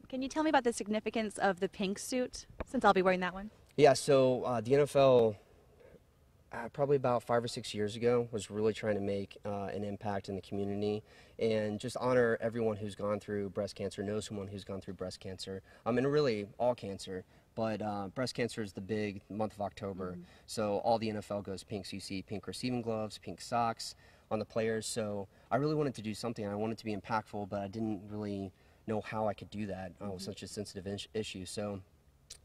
on. Can you tell me about the significance of the pink suit, since I'll be wearing that one? Yeah, so the NFL, probably about 5 or 6 years ago, was really trying to make an impact in the community and just honor everyone who's gone through breast cancer, know someone who's gone through breast cancer, and really all cancer. But breast cancer is the big month of October, so all the NFL goes pink. So you see pink receiving gloves, pink socks on the players. So I really wanted to do something. I wanted to be impactful, but I didn't really know how I could do that with such a sensitive issue. So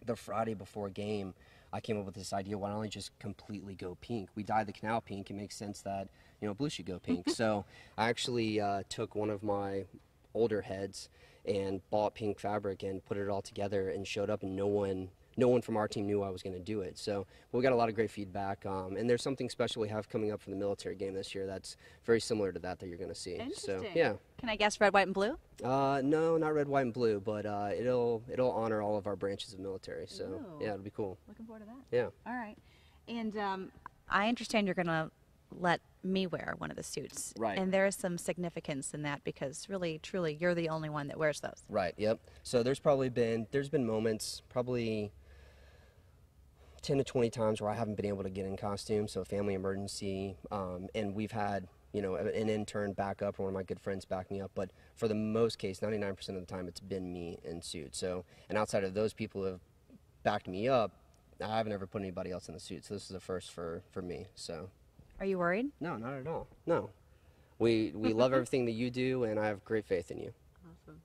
the Friday before game, I came up with this idea, why don't we just completely go pink? We dye the canal pink. It makes sense that, you know, blue should go pink. So I actually took one of my older heads and bought pink fabric and put it all together and showed up, and no one from our team knew I was going to do it. So we got a lot of great feedback, and there's something special we have coming up for the military game this year that's very similar to that you're going to see. Interesting. So, yeah. Can I guess red, white, and blue? No, not red, white, and blue, but it'll honor all of our branches of military. So Ooh. Yeah, it'll be cool. Looking forward to that. Yeah. All right. And I understand you're going to let me wear one of the suits, right? And there is some significance in that, because really truly you're the only one that wears those, right? Yep. So there's been moments, probably 10 to 20 times, where I haven't been able to get in costume, so a family emergency, and we've had, you know, an intern back up or one of my good friends back me up, but for the most case, 99% of the time, it's been me in suit. So, and outside of those people who have backed me up, I haven't ever put anybody else in the suit, so this is the first for me. So are you worried? No, not at all. No. We love everything that you do, and I have great faith in you. Awesome.